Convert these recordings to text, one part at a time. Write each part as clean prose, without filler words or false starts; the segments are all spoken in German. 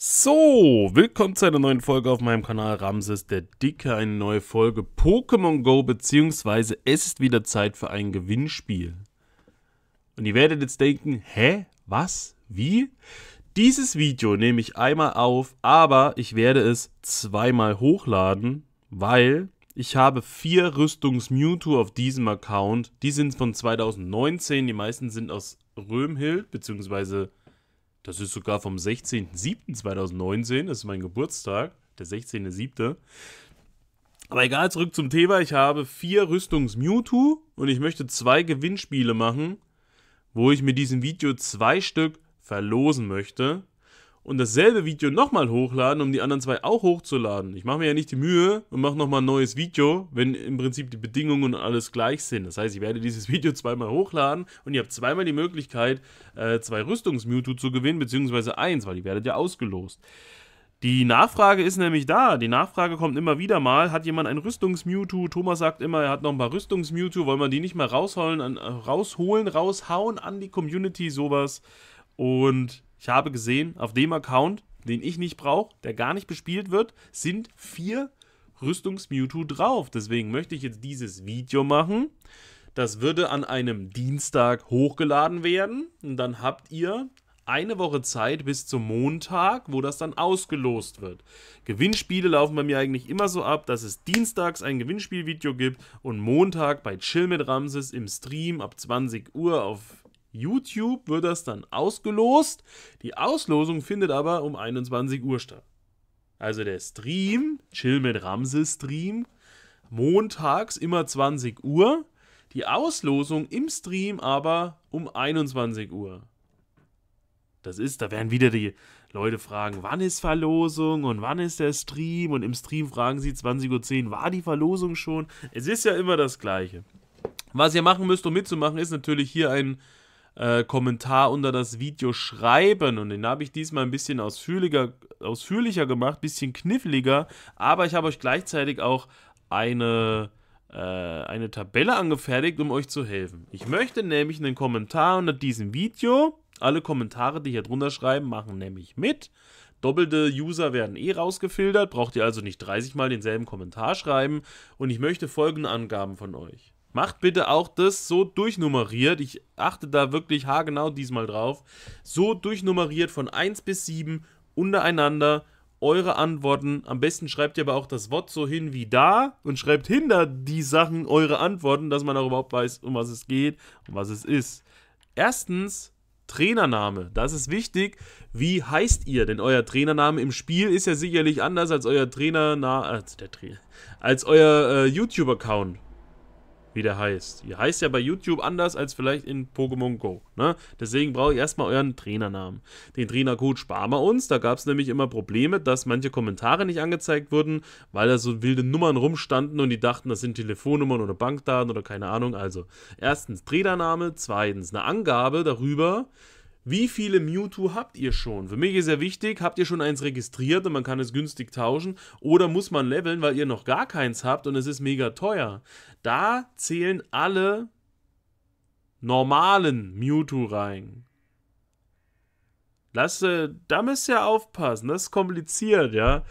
So, willkommen zu einer neuen Folge auf meinem Kanal Ramses der Dicke, eine neue Folge Pokémon GO, beziehungsweise es ist wieder Zeit für ein Gewinnspiel. Und ihr werdet jetzt denken, hä, was, wie? Dieses Video nehme ich einmal auf, aber ich werde es zweimal hochladen, weil ich habe 4 Rüstungs-Mewtwo auf diesem Account. Die sind von 2019, die meisten sind aus Römhild, beziehungsweise... Das ist sogar vom 16.07.2019, das ist mein Geburtstag, der 16.07. Aber egal, zurück zum Thema, ich habe 4 Rüstungs-Mewtwo und ich möchte 2 Gewinnspiele machen, wo ich mit diesem Video 2 Stück verlosen möchte und dasselbe Video nochmal hochladen, um die anderen 2 auch hochzuladen. Ich mache mir ja nicht die Mühe und mache nochmal ein neues Video, wenn im Prinzip die Bedingungen und alles gleich sind. Das heißt, ich werde dieses Video zweimal hochladen und ihr habt zweimal die Möglichkeit, 2 Rüstungs-Mewtwo zu gewinnen, beziehungsweise 1, weil ihr werdet ja ausgelost. Die Nachfrage ist nämlich da. Die Nachfrage kommt immer wieder mal. Hat jemand ein Rüstungs-Mewtwo? Thomas sagt immer, er hat noch ein paar Rüstungs-Mewtwo. Wollen wir die nicht mal raushauen an die Community, sowas? Und... ich habe gesehen, auf dem Account, den ich nicht brauche, der gar nicht bespielt wird, sind 4 Rüstungs-Mewtwo drauf. Deswegen möchte ich jetzt dieses Video machen. Das würde an einem Dienstag hochgeladen werden. Und dann habt ihr eine Woche Zeit bis zum Montag, wo das dann ausgelost wird. Gewinnspiele laufen bei mir eigentlich immer so ab, dass es dienstags ein Gewinnspielvideo gibt und Montag bei Chill mit Ramses im Stream ab 20 Uhr auf YouTube wird das dann ausgelost. Die Auslosung findet aber um 21 Uhr statt. Also der Stream, Chill mit Ramses Stream, montags immer 20 Uhr. Die Auslosung im Stream aber um 21 Uhr. Das ist, da werden wieder die Leute fragen, wann ist Verlosung und wann ist der Stream? Und im Stream fragen sie 20.10 Uhr, war die Verlosung schon? Es ist ja immer das Gleiche. Was ihr machen müsst, um mitzumachen, ist natürlich hier ein Kommentar unter das Video schreiben und den habe ich diesmal ein bisschen ausführlicher gemacht, ein bisschen kniffliger, aber ich habe euch gleichzeitig auch eine Tabelle angefertigt, um euch zu helfen. Ich möchte nämlich einen Kommentar unter diesem Video, alle Kommentare, die hier drunter schreiben, machen nämlich mit. Doppelte User werden eh rausgefiltert, braucht ihr also nicht 30 Mal denselben Kommentar schreiben und ich möchte folgende Angaben von euch. Macht bitte auch das so durchnummeriert, ich achte da wirklich haargenau diesmal drauf, so durchnummeriert von 1 bis 7 untereinander eure Antworten. Am besten schreibt ihr aber auch das Wort so hin wie da und schreibt hinter die Sachen eure Antworten, dass man auch überhaupt weiß, um was es geht und was es ist. Erstens, Trainername, das ist wichtig. Wie heißt ihr? Denn euer Trainername im Spiel ist ja sicherlich anders als euer YouTube-Account. Wie der heißt. Ihr heißt ja bei YouTube anders als vielleicht in Pokémon GO. Ne? Deswegen brauche ich erstmal euren Trainernamen. Den Trainercode sparen wir uns. Da gab es nämlich immer Probleme, dass manche Kommentare nicht angezeigt wurden, weil da so wilde Nummern rumstanden und die dachten, das sind Telefonnummern oder Bankdaten oder keine Ahnung. Also erstens Trainername, zweitens eine Angabe darüber, wie viele Mewtwo habt ihr schon? Für mich ist ja wichtig, habt ihr schon eins registriert und man kann es günstig tauschen oder muss man leveln, weil ihr noch gar keins habt und es ist mega teuer. Da zählen alle normalen Mewtwo rein. Da müsst ihr aufpassen, das ist kompliziert, ja.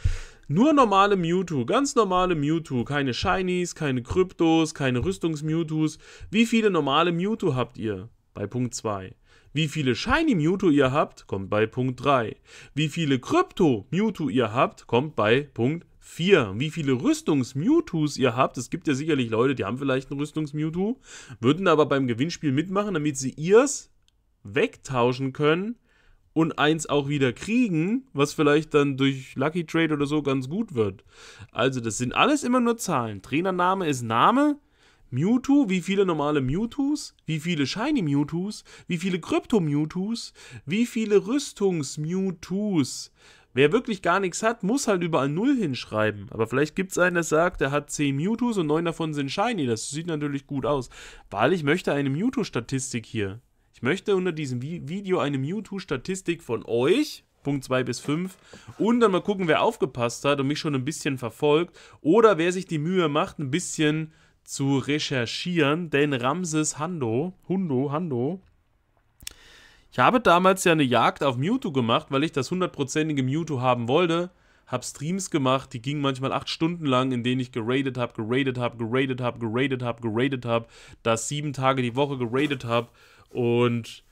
Nur normale Mewtwo, ganz normale Mewtwo, keine Shinies, keine Kryptos, keine Rüstungs-Mewtwos. Wie viele normale Mewtwo habt ihr? Bei Punkt 2. Wie viele Shiny Mewtwo ihr habt, kommt bei Punkt 3. Wie viele Krypto Mewtwo ihr habt, kommt bei Punkt 4. Wie viele Rüstungs-Mewtwos ihr habt, es gibt ja sicherlich Leute, die haben vielleicht ein Rüstungs-Mewtwo, würden aber beim Gewinnspiel mitmachen, damit sie ihrs wegtauschen können und eins auch wieder kriegen, was vielleicht dann durch Lucky Trade oder so ganz gut wird. Also das sind alles immer nur Zahlen. Trainername ist Name. Mewtwo, wie viele normale Mewtwos, wie viele Shiny Mewtwos, wie viele Krypto-Mewtwos, wie viele Rüstungs-Mewtwos. Wer wirklich gar nichts hat, muss halt überall 0 hinschreiben. Aber vielleicht gibt es einen, der sagt, er hat 10 Mewtwos und 9 davon sind Shiny. Das sieht natürlich gut aus, weil ich möchte eine Mewtwo-Statistik hier. Ich möchte unter diesem Video eine Mewtwo-Statistik von euch... Punkt 2 bis 5 und dann mal gucken, wer aufgepasst hat und mich schon ein bisschen verfolgt oder wer sich die Mühe macht, ein bisschen... zu recherchieren, denn Ramses Hando Ich habe damals ja eine Jagd auf Mewtwo gemacht, weil ich das 100%ige Mewtwo haben wollte. Hab Streams gemacht, die gingen manchmal 8 Stunden lang, in denen ich geradet habe, das 7 Tage die Woche geradet habe. Und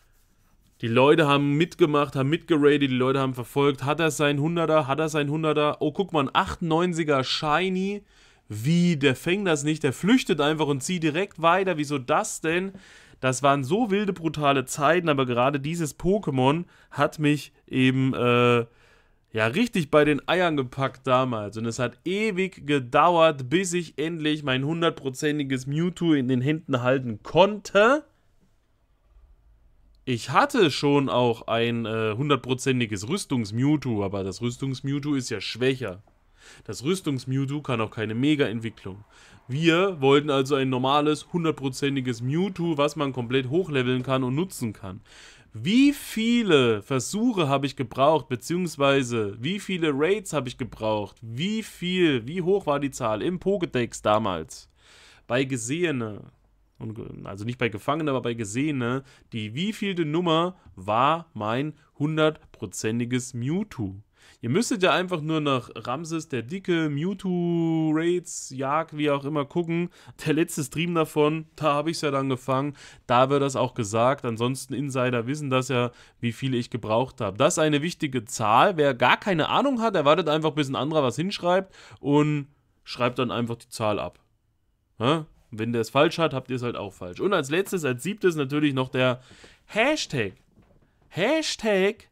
die Leute haben mitgemacht, haben mitgeradet, die Leute haben verfolgt, hat er sein 100er, hat er sein 100er. Oh, guck mal, ein 98er Shiny. Wie, der fängt das nicht, der flüchtet einfach und zieht direkt weiter. Wieso das denn? Das waren so wilde, brutale Zeiten, aber gerade dieses Pokémon hat mich eben, ja, richtig bei den Eiern gepackt damals. Und es hat ewig gedauert, bis ich endlich mein 100%iges Mewtwo in den Händen halten konnte. Ich hatte schon auch ein 100%iges Rüstungs-Mewtwo, aber das Rüstungs-Mewtwo ist ja schwächer. Das Rüstungs-Mewtwo kann auch keine Mega-Entwicklung. Wir wollten also ein normales, 100%iges Mewtwo, was man komplett hochleveln kann und nutzen kann. Wie viele Versuche habe ich gebraucht, beziehungsweise wie viele Raids habe ich gebraucht? Wie hoch war die Zahl im Pokédex damals? Bei Gesehene, also nicht bei Gefangene, aber bei Gesehene, die wievielte Nummer war mein 100%iges Mewtwo? Ihr müsstet ja einfach nur nach Ramses, der Dicke, Mewtwo, Raids, Jagd, wie auch immer, gucken. Der letzte Stream davon, da habe ich es ja dann gefangen. Da wird das auch gesagt. Ansonsten Insider wissen das ja, wie viele ich gebraucht habe. Das ist eine wichtige Zahl. Wer gar keine Ahnung hat, erwartet einfach, bis ein anderer was hinschreibt und schreibt dann einfach die Zahl ab. Ja? Wenn der es falsch hat, habt ihr es halt auch falsch. Und als letztes, als siebtes natürlich noch der Hashtag. Hashtag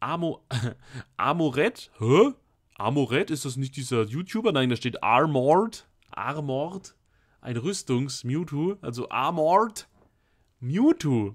Armored? Hä? Armored? Ist das nicht dieser YouTuber? Nein, da steht Armored. Armored. Ein Rüstungs-Mewtwo. Also Armored Mewtwo.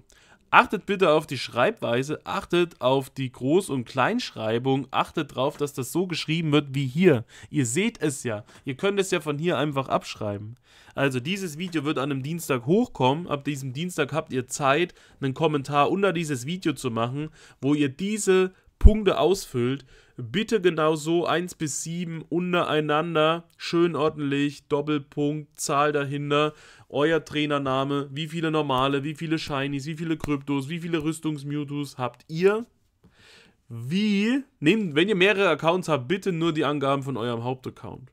Achtet bitte auf die Schreibweise. Achtet auf die Groß- und Kleinschreibung. Achtet darauf, dass das so geschrieben wird wie hier. Ihr seht es ja. Ihr könnt es ja von hier einfach abschreiben. Also dieses Video wird an einem Dienstag hochkommen. Ab diesem Dienstag habt ihr Zeit, einen Kommentar unter dieses Video zu machen, wo ihr diese Punkte ausfüllt. Bitte genau so 1 bis 7 untereinander, schön ordentlich, Doppelpunkt, Zahl dahinter, euer Trainername, wie viele normale, wie viele Shinies, wie viele Kryptos, wie viele Rüstungs-Mewtwo's habt ihr? Wenn ihr mehrere Accounts habt, bitte nur die Angaben von eurem Hauptaccount.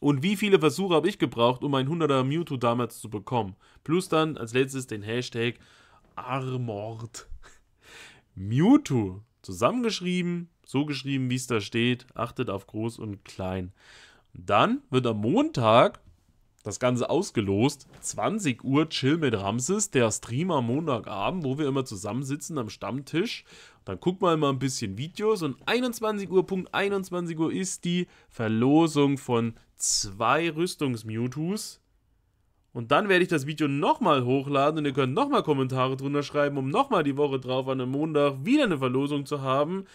Und wie viele Versuche habe ich gebraucht, um ein 100er Mewtwo damals zu bekommen? Plus dann als letztes den Hashtag Armored Mewtwo. Zusammengeschrieben, so geschrieben, wie es da steht. Achtet auf Groß und Klein. Dann wird am Montag das Ganze ausgelost. 20 Uhr Chill mit Ramses, der Stream am Montagabend, wo wir immer zusammensitzen am Stammtisch. Dann guckt man immer ein bisschen Videos. Und 21 Uhr, Punkt 21 Uhr, ist die Verlosung von 2 Rüstungs-Mewtwo's. Und dann werde ich das Video nochmal hochladen und ihr könnt nochmal Kommentare drunter schreiben, um nochmal die Woche drauf an einem Montag wieder eine Verlosung zu haben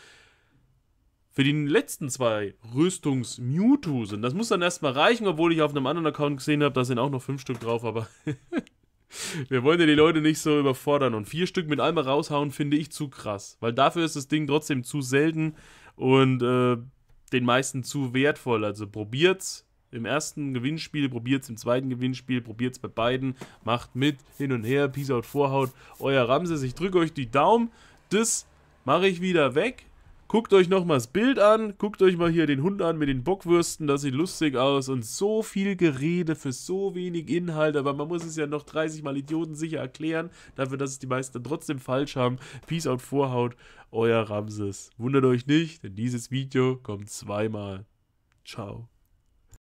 für die letzten 2 Rüstungs-Mewtwo's. Und das muss dann erstmal reichen, obwohl ich auf einem anderen Account gesehen habe, da sind auch noch 5 Stück drauf, aber wir wollen ja die Leute nicht so überfordern. Und 4 Stück mit einmal raushauen, finde ich zu krass, weil dafür ist das Ding trotzdem zu selten und den meisten zu wertvoll. Also probiert's. Im ersten Gewinnspiel, probiert's im zweiten Gewinnspiel, probiert's bei beiden, macht mit, hin und her, Peace out, Vorhaut, euer Ramses, ich drücke euch die Daumen, das mache ich wieder weg, guckt euch nochmal das Bild an, guckt euch mal hier den Hund an mit den Bockwürsten, das sieht lustig aus und so viel Gerede für so wenig Inhalt, aber man muss es ja noch 30 Mal idiotensicher erklären, dafür, dass es die meisten trotzdem falsch haben, Peace out, Vorhaut, euer Ramses, wundert euch nicht, denn dieses Video kommt zweimal, ciao.